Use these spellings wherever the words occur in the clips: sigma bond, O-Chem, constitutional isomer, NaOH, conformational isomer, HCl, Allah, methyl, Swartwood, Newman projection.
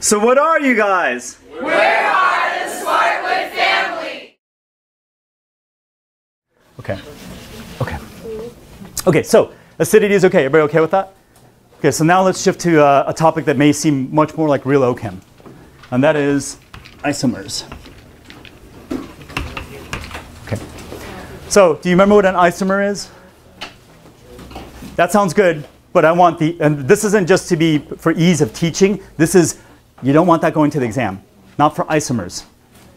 So what are you guys? We're part of the Swartwood family! Okay, so acidity is okay. Everybody okay with that? Okay, so now let's shift to a topic that may seem much more like real O-Chem, and that is isomers. Okay. So, do you remember what an isomer is? That sounds good, but I want the, and this isn't just to be for ease of teaching, this is, you don't want that going to the exam, not for isomers,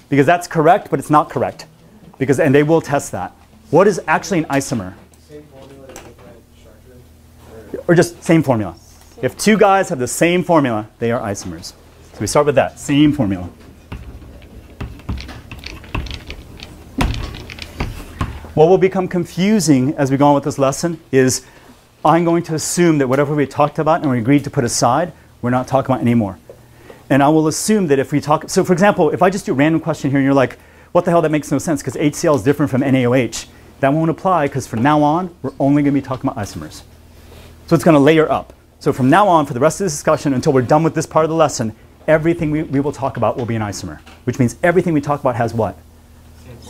because that's correct, but it's not correct, because, and they will test that. What is actually an isomer? Or just same formula. If two guys have the same formula, they are isomers. So we start with that, same formula. What will become confusing as we go on with this lesson is I'm going to assume that whatever we talked about and we agreed to put aside, we're not talking about anymore. And I will assume that if we talk, so for example, if I just do a random question here and you're like, what the hell, that makes no sense because HCl is different from NaOH. That won't apply because from now on, we're only going to be talking about isomers. So it's going to layer up. So from now on, for the rest of this discussion, until we're done with this part of the lesson, everything we will talk about will be an isomer, which means everything we talk about has what?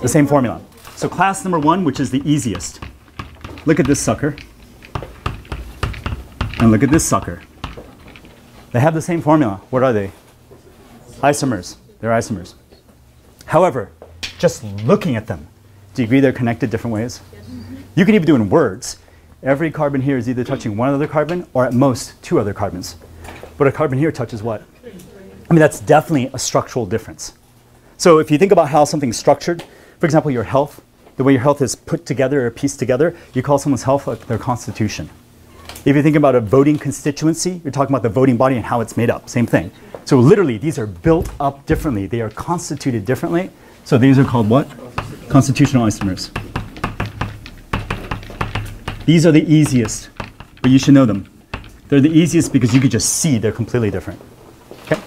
The same formula. So class number one, which is the easiest. Look at this sucker. And look at this sucker. They have the same formula. What are they? Isomers. They're isomers. However, just looking at them, do you agree they're connected different ways? You can even do it in words. Every carbon here is either touching one other carbon or at most two other carbons. But a carbon here touches what? I mean, that's definitely a structural difference. So if you think about how something's structured, for example, your health, the way your health is put together or pieced together, you call someone's health like their constitution. If you think about a voting constituency, you're talking about the voting body and how it's made up, same thing. So literally, these are built up differently. They are constituted differently. So these are called what? Constitutional isomers. These are the easiest, but you should know them. They're the easiest because you could just see they're completely different. Okay?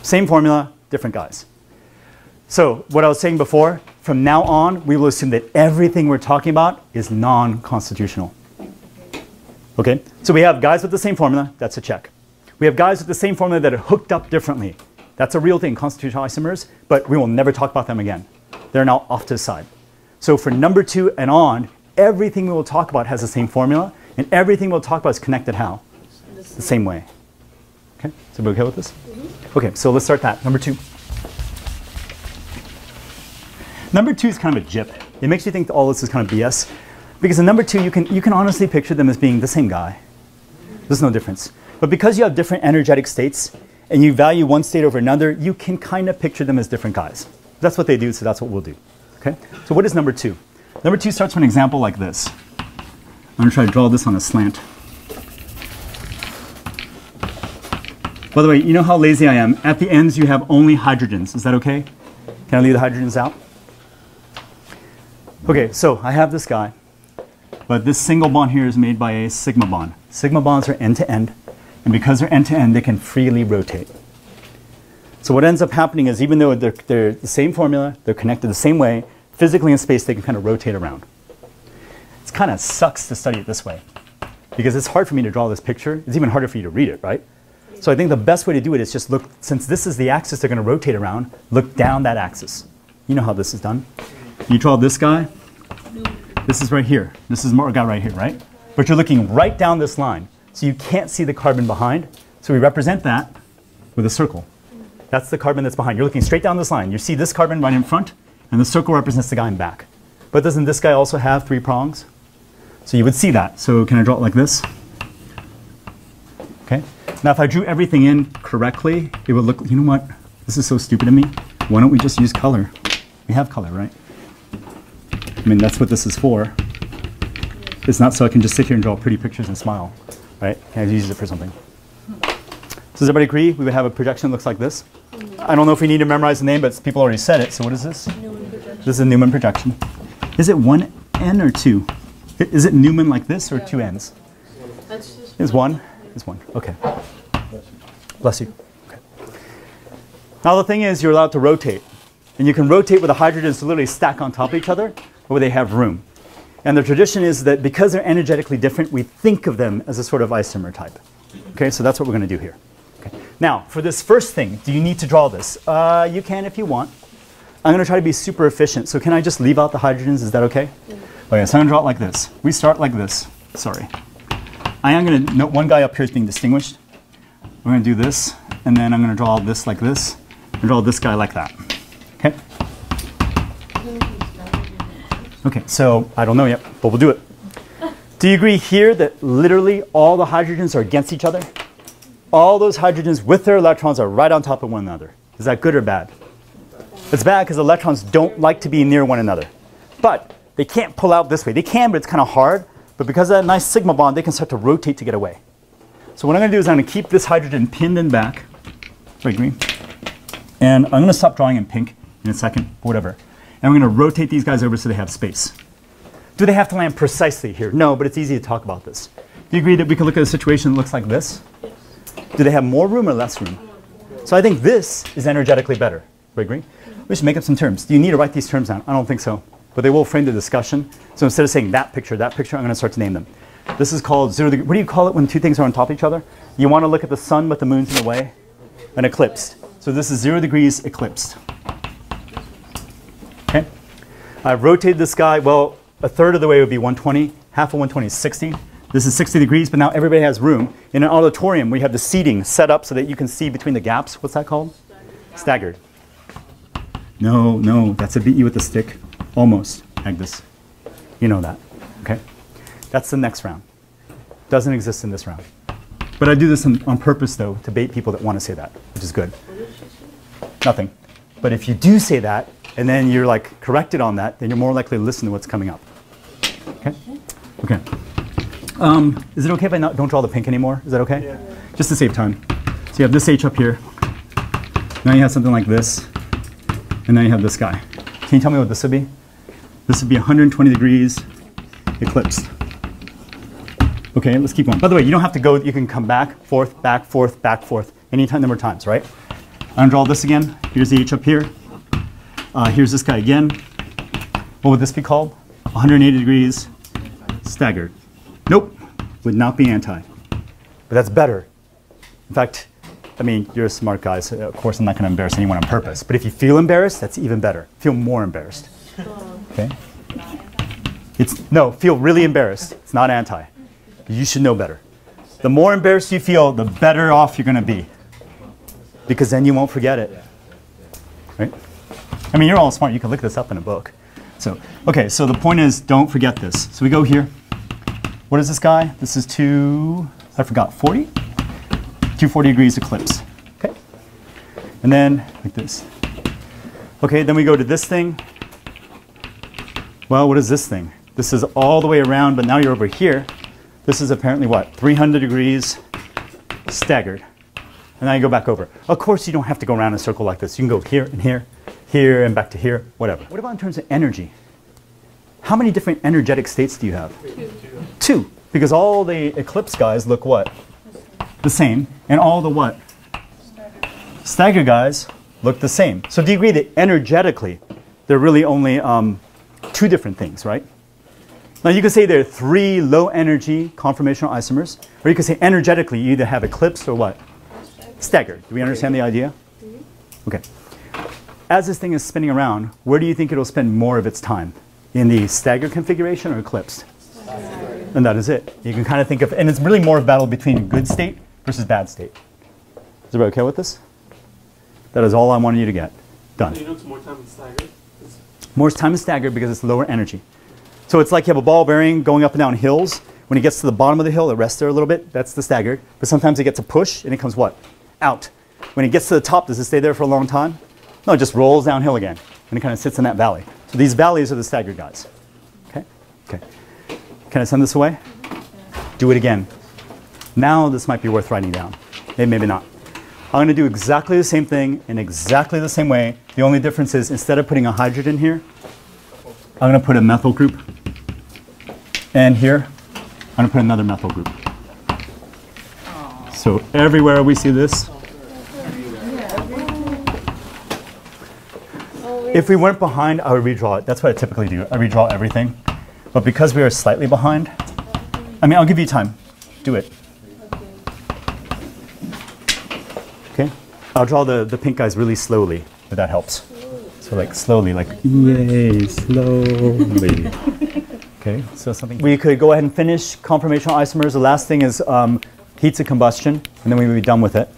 Same formula, different guys. So what I was saying before, from now on, we will assume that everything we're talking about is non-constitutional. Okay? So we have guys with the same formula, that's a check. We have guys with the same formula that are hooked up differently. That's a real thing, constitutional isomers, but we will never talk about them again. They're now off to the side. So for number two and on, everything we will talk about has the same formula, and everything we'll talk about is connected how? The same way. Okay, is everybody okay with this? Mm-hmm. Okay, so let's start that. Number two. Number two is kind of a jip. It makes you think all this is kind of BS, because in number two, you can honestly picture them as being the same guy. There's no difference. But because you have different energetic states, and you value one state over another, you can kind of picture them as different guys. That's what they do, so that's what we'll do. Okay, so what is number two? Number two starts with an example like this. I'm going to try to draw this on a slant. By the way, you know how lazy I am. At the ends, you have only hydrogens. Is that okay? Can I leave the hydrogens out? Okay, so I have this guy. But this single bond here is made by a sigma bond. Sigma bonds are end-to-end. And because they're end-to-end, they can freely rotate. So what ends up happening is even though they're the same formula, they're connected the same way, physically in space, they can kind of rotate around. It kind of sucks to study it this way because it's hard for me to draw this picture. It's even harder for you to read it, right? So I think the best way to do it is just look, since this is the axis they're going to rotate around, look down that axis. You know how this is done. You draw this guy. This is right here. This is our guy right here, right? But you're looking right down this line, so you can't see the carbon behind. So we represent that with a circle. That's the carbon that's behind. You're looking straight down this line. You see this carbon right in front. And the circle represents the guy in back. But doesn't this guy also have three prongs? So you would see that. So can I draw it like this? Okay. Now if I drew everything in correctly, it would look, you know what? This is so stupid of me. Why don't we just use color? We have color, right? I mean, that's what this is for. It's not so I can just sit here and draw pretty pictures and smile, right? Can I use it for something? So does everybody agree we would have a projection that looks like this? I don't know if we need to memorize the name, but people already said it. So what is this? This is a Newman projection. Is it one N or two? Is it Newman like this or two N's? It's one. It's one. Okay. Bless you. Okay. Now the thing is you're allowed to rotate. And you can rotate with the hydrogens to literally stack on top of each other where they have room. And the tradition is that because they're energetically different, we think of them as a sort of isomer type. Okay, so that's what we're going to do here. Okay. Now, for this first thing, do you need to draw this? You can if you want. I'm going to try to be super efficient, so can I just leave out the hydrogens? Is that okay? Mm-hmm. Okay, so I'm going to draw it like this. We start like this. Sorry. I am going to note one guy up here is being distinguished. We're going to do this, and then I'm going to draw this like this, and draw this guy like that. Okay? Okay, so I don't know yet, but we'll do it. Do you agree here that literally all the hydrogens are against each other? All those hydrogens with their electrons are right on top of one another. Is that good or bad? It's bad because electrons don't like to be near one another. But they can't pull out this way. They can, but it's kind of hard. But because of that nice sigma bond, they can start to rotate to get away. So what I'm going to do is I'm going to keep this hydrogen pinned in back. Sorry, green. And I'm going to stop drawing in pink in a second, whatever. And we're going to rotate these guys over so they have space. Do they have to land precisely here? No, but it's easy to talk about this. Do you agree that we can look at a situation that looks like this? Do they have more room or less room? So I think this is energetically better. Do you agree? We should make up some terms. Do you need to write these terms down? I don't think so. But they will frame the discussion. So instead of saying that picture, I'm going to start to name them. This is called 0 degree. What do you call it when two things are on top of each other? You want to look at the sun, but the moon's in the way? An eclipse. So this is 0 degrees eclipsed. Okay? I've rotated this guy. Well, a third of the way would be 120. Half of 120 is 60. This is 60 degrees, but now everybody has room. In an auditorium, we have the seating set up so that you can see between the gaps. What's that called? Staggered. No, no, that's a beat you with a stick. Almost, Agnes. You know that, okay? That's the next round. Doesn't exist in this round. But I do this on purpose, though, to bait people that want to say that, which is good. Nothing. But if you do say that, and then you're like corrected on that, then you're more likely to listen to what's coming up. Okay? Okay. Is it okay if I don't draw the pink anymore? Is that okay? Yeah. Just to save time. So you have this H up here. Now you have something like this. And now you have this guy. Can you tell me what this would be? This would be 120 degrees eclipsed. Okay, let's keep going. By the way, you don't have to go. You can come back, forth, back, forth, back, forth. Any number of times, right? I'm going to draw this again. Here's the H up here. Here's this guy again. What would this be called? 180 degrees staggered. Nope, would not be anti. But that's better. In fact, I mean, you're a smart guy, so of course I'm not going to embarrass anyone on purpose. But if you feel embarrassed, that's even better. Feel more embarrassed. Okay? No, feel really embarrassed. It's not anti. You should know better. The more embarrassed you feel, the better off you're going to be. Because then you won't forget it. Right? I mean, you're all smart. You can look this up in a book. So, okay, so the point is, don't forget this. So we go here. What is this guy? This is 40? 240 degrees eclipse, okay? And then like this. Okay, then we go to this thing. Well, what is this thing? This is all the way around, but now you're over here. This is apparently what? 300 degrees staggered. And now you go back over. Of course, you don't have to go around in a circle like this. You can go here and here, here and back to here, whatever. What about in terms of energy? How many different energetic states do you have? Two, because all the eclipse guys look what? The same, and all the what? Stagger guys look the same. So do you agree that energetically, they're really only two different things, right? Now you could say there are three low energy conformational isomers, or you could say energetically you either have eclipsed or what? Staggered. Do we understand the idea? Okay. As this thing is spinning around, where do you think it'll spend more of its time? In the staggered configuration or eclipsed? And that is it. You can kind of think of, and it's really more of a battle between good state versus bad state. Is everybody okay with this? That is all I wanted you to get. Done. So you know it's more time in staggered? More time in staggered because it's lower energy. So it's like you have a ball bearing going up and down hills. When it gets to the bottom of the hill, it rests there a little bit. That's the staggered. But sometimes it gets a push and it comes what? Out. When it gets to the top, does it stay there for a long time? No, it just rolls downhill again. And it kind of sits in that valley. So these valleys are the staggered guys. Okay? Okay. Can I send this away? Do it again. Now this might be worth writing down. Maybe not. I'm going to do exactly the same thing in exactly the same way. The only difference is instead of putting a hydrogen here, I'm going to put a methyl group. And here, I'm going to put another methyl group. So everywhere we see this. If we weren't behind, I would redraw it. That's what I typically do. I redraw everything. But because we are slightly behind, I mean, I'll give you time. Do it. Okay? I'll draw the pink guys really slowly, if that helps. So like slowly, like yay, slowly. Okay, so something. We could go ahead and finish conformational isomers. The last thing is heats of combustion, and then we'll be done with it.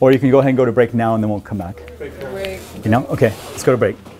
Or you can go ahead and go to break now, and then we'll come back. Break. You know? Okay, let's go to break.